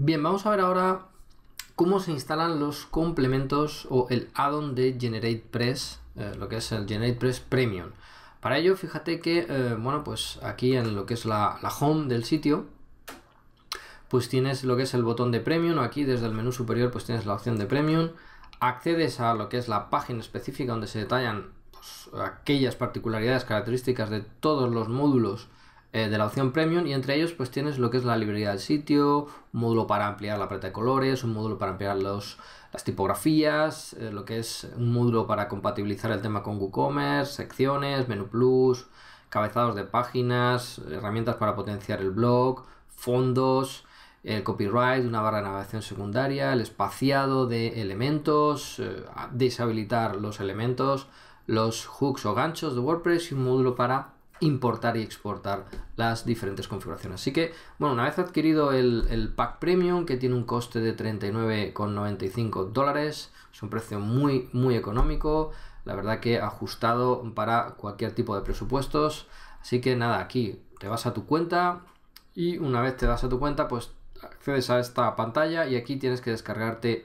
Bien, vamos a ver ahora cómo se instalan los complementos o el add-on de GeneratePress, lo que es el GeneratePress Premium. Para ello, fíjate que, bueno, pues aquí en lo que es la home del sitio, pues tienes lo que es el botón de Premium. Aquí desde el menú superior pues tienes la opción de Premium. Accedes a lo que es la página específica donde se detallan pues aquellas particularidades, características de todos los módulos de la opción Premium, y entre ellos pues tienes lo que es la librería del sitio, un módulo para ampliar la paleta de colores, un módulo para ampliar las tipografías, lo que es un módulo para compatibilizar el tema con WooCommerce, secciones, menú plus, cabezados de páginas, herramientas para potenciar el blog, fondos, el copyright, una barra de navegación secundaria, el espaciado de elementos, deshabilitar los elementos, los hooks o ganchos de WordPress y un módulo para importar y exportar las diferentes configuraciones. Así que, bueno, una vez adquirido el pack Premium, que tiene un coste de $39,95, es un precio muy, muy económico, la verdad que ajustado para cualquier tipo de presupuestos. Así que nada, aquí te vas a tu cuenta y una vez te das a tu cuenta, pues accedes a esta pantalla y aquí tienes que descargarte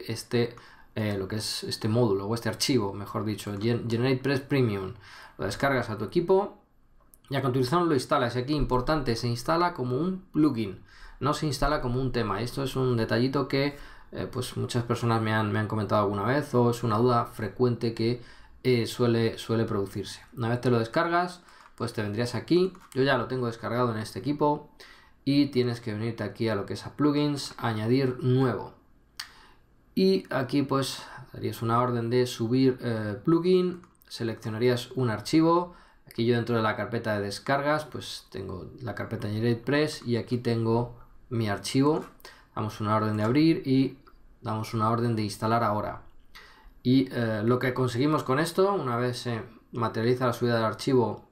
lo que es este módulo o este archivo, mejor dicho, GeneratePress Premium. Lo descargas a tu equipo y a continuación lo instalas. Aquí, importante, se instala como un plugin, no se instala como un tema. Esto es un detallito que pues muchas personas me han comentado alguna vez, o es una duda frecuente que suele producirse. Una vez te lo descargas, pues te vendrías aquí. Yo ya lo tengo descargado en este equipo y tienes que venirte aquí a lo que es a plugins, añadir nuevo, y aquí pues harías una orden de subir plugin, seleccionarías un archivo. Aquí yo, dentro de la carpeta de descargas, pues tengo la carpeta GeneratePress y aquí tengo mi archivo. Damos una orden de abrir y damos una orden de instalar ahora. Y lo que conseguimos con esto, una vez se materializa la subida del archivo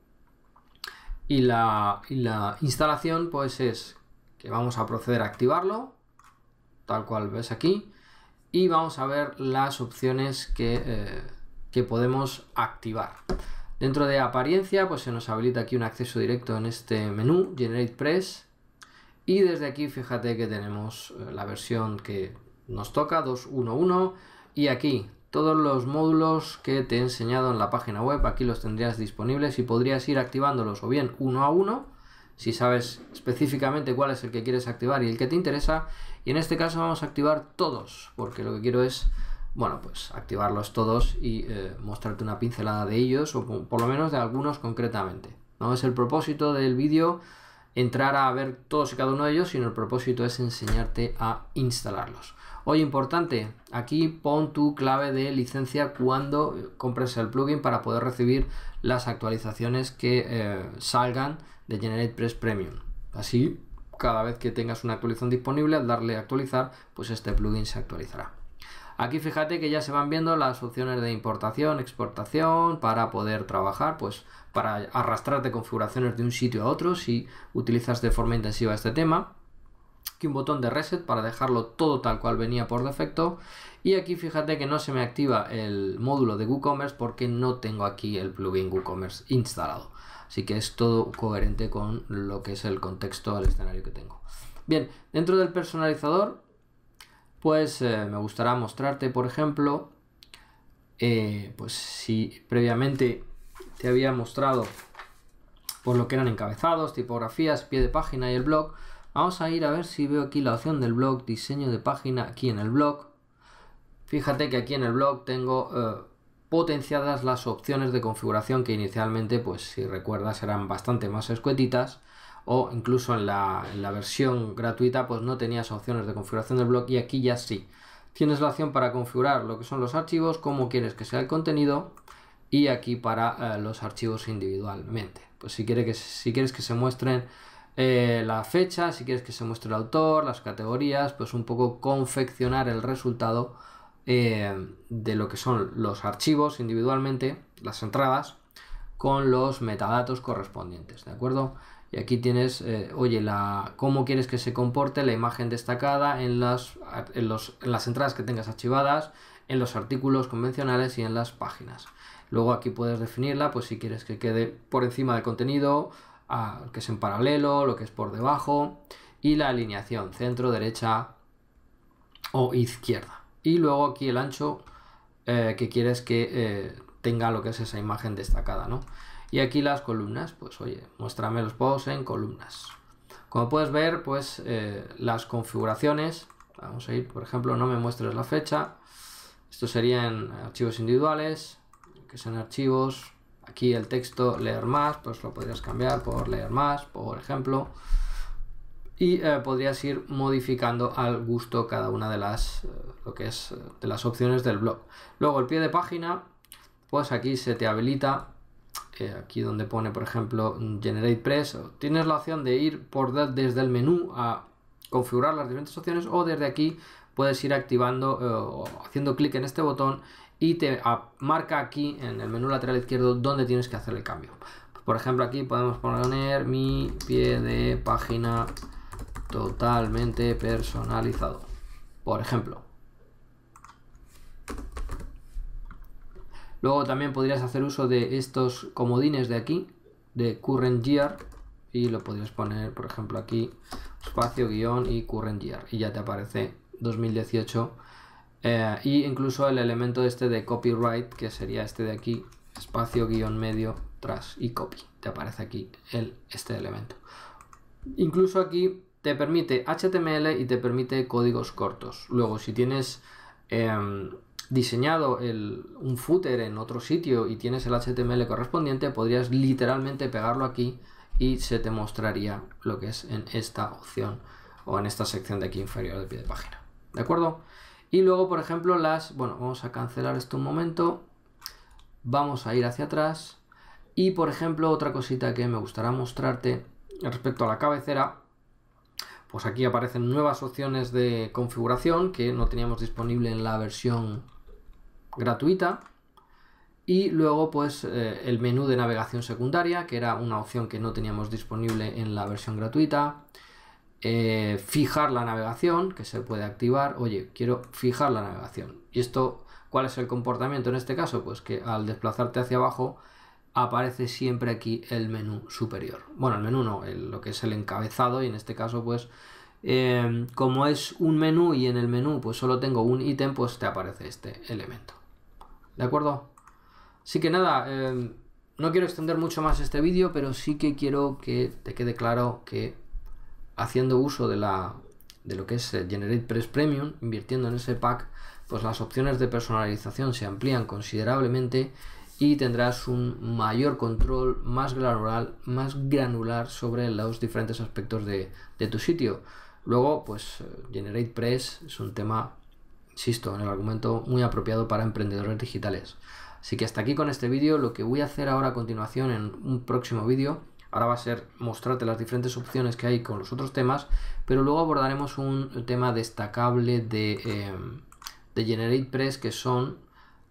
y la instalación, pues es que vamos a proceder a activarlo, tal cual ves aquí, y vamos a ver las opciones que podemos activar. Dentro de apariencia, pues se nos habilita aquí un acceso directo en este menú, GeneratePress, y desde aquí fíjate que tenemos la versión que nos toca, 2.1.1, y aquí todos los módulos que te he enseñado en la página web, aquí los tendrías disponibles y podrías ir activándolos o bien uno a uno, si sabes específicamente cuál es el que quieres activar y el que te interesa, y en este caso vamos a activar todos, porque lo que quiero es, bueno, pues activarlos todos y mostrarte una pincelada de ellos, o por lo menos de algunos concretamente. No es el propósito del vídeo entrar a ver todos y cada uno de ellos, sino el propósito es enseñarte a instalarlos. Oye, importante, aquí pon tu clave de licencia cuando compres el plugin para poder recibir las actualizaciones que salgan de GeneratePress Premium. Así, cada vez que tengas una actualización disponible, al darle a actualizar, pues este plugin se actualizará. Aquí fíjate que ya se van viendo las opciones de importación, exportación, para poder trabajar, pues para arrastrarte configuraciones de un sitio a otro si utilizas de forma intensiva este tema. Aquí un botón de reset para dejarlo todo tal cual venía por defecto. Y aquí fíjate que no se me activa el módulo de WooCommerce porque no tengo aquí el plugin WooCommerce instalado. Así que es todo coherente con lo que es el contexto, el escenario que tengo. Bien, dentro del personalizador, pues me gustará mostrarte, por ejemplo, pues si previamente te había mostrado por lo que eran encabezados, tipografías, pie de página y el blog. Vamos a ir a ver si veo aquí la opción del blog, diseño de página, aquí en el blog. Fíjate que aquí en el blog tengo potenciadas las opciones de configuración que inicialmente, pues si recuerdas, eran bastante más escuetitas. O incluso en la versión gratuita pues no tenías opciones de configuración del blog, y aquí ya sí. Tienes la opción para configurar lo que son los archivos, cómo quieres que sea el contenido, y aquí para los archivos individualmente. Pues si quieres que se muestren la fecha, si quieres que se muestre el autor, las categorías, pues un poco confeccionar el resultado de lo que son los archivos individualmente, las entradas, con los metadatos correspondientes, ¿de acuerdo? Y aquí tienes, oye, cómo quieres que se comporte la imagen destacada en las entradas que tengas archivadas, en los artículos convencionales y en las páginas. Luego aquí puedes definirla, pues si quieres que quede por encima del contenido, lo que es en paralelo, lo que es por debajo, y la alineación, centro, derecha, o izquierda. Y luego aquí el ancho que quieres que tenga lo que es esa imagen destacada, ¿no? Y aquí las columnas, pues oye, muéstrame los posts en columnas. Como puedes ver, pues las configuraciones, vamos a ir, por ejemplo, no me muestres la fecha, esto sería en archivos individuales, que son archivos, aquí el texto leer más, pues lo podrías cambiar por leer más, por ejemplo, y podrías ir modificando al gusto cada una de las, lo que es, de las opciones del blog. Luego el pie de página, pues aquí se te habilita, aquí donde pone por ejemplo GeneratePress, tienes la opción de ir por desde el menú a configurar las diferentes opciones, o desde aquí puedes ir activando o haciendo clic en este botón y te marca aquí en el menú lateral izquierdo donde tienes que hacer el cambio. Por ejemplo, aquí podemos poner mi pie de página totalmente personalizado, por ejemplo. Luego también podrías hacer uso de estos comodines de aquí, de Current Year, y lo podrías poner, por ejemplo, aquí, espacio, guión y Current Year, y ya te aparece 2018. Y incluso el elemento este de copyright, que sería este de aquí, espacio, guión, medio, tras y copy. Te aparece aquí este elemento. Incluso aquí te permite HTML y te permite códigos cortos. Luego, si tienes diseñado un footer en otro sitio y tienes el HTML correspondiente, podrías literalmente pegarlo aquí y se te mostraría lo que es en esta opción o en esta sección de aquí inferior del pie de página, ¿de acuerdo? Y luego, por ejemplo, bueno, vamos a cancelar esto un momento, vamos a ir hacia atrás y, por ejemplo, otra cosita que me gustará mostrarte respecto a la cabecera, pues aquí aparecen nuevas opciones de configuración que no teníamos disponible en la versión gratuita, y luego pues el menú de navegación secundaria, que era una opción que no teníamos disponible en la versión gratuita, fijar la navegación, que se puede activar. Oye, quiero fijar la navegación, y esto, ¿cuál es el comportamiento en este caso? Pues que al desplazarte hacia abajo aparece siempre aquí el menú superior, bueno, el menú no, lo que es el encabezado, y en este caso pues como es un menú y en el menú pues solo tengo un ítem, pues te aparece este elemento, ¿de acuerdo? Así que nada, no quiero extender mucho más este vídeo, pero sí que quiero que te quede claro que haciendo uso de lo que es GeneratePress Premium, invirtiendo en ese pack, pues las opciones de personalización se amplían considerablemente y tendrás un mayor control más granular sobre los diferentes aspectos de tu sitio. Luego, pues GeneratePress es un tema, insisto, en el argumento muy apropiado para emprendedores digitales. Así que hasta aquí con este vídeo. Lo que voy a hacer ahora a continuación en un próximo vídeo, ahora va a ser mostrarte las diferentes opciones que hay con los otros temas, pero luego abordaremos un tema destacable de GeneratePress, que son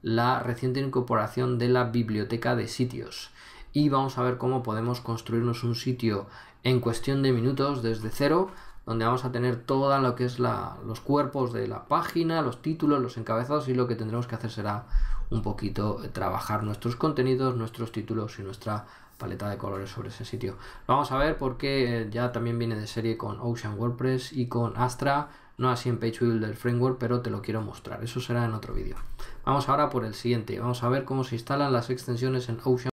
la reciente incorporación de la biblioteca de sitios. Y vamos a ver cómo podemos construirnos un sitio en cuestión de minutos desde cero, donde vamos a tener todo lo que es los cuerpos de la página, los títulos, los encabezados, y lo que tendremos que hacer será un poquito trabajar nuestros contenidos, nuestros títulos y nuestra paleta de colores sobre ese sitio. Lo vamos a ver porque ya también viene de serie con Ocean WordPress y con Astra, no así en Page Builder Framework, pero te lo quiero mostrar, eso será en otro vídeo. Vamos ahora por el siguiente, vamos a ver cómo se instalan las extensiones en Ocean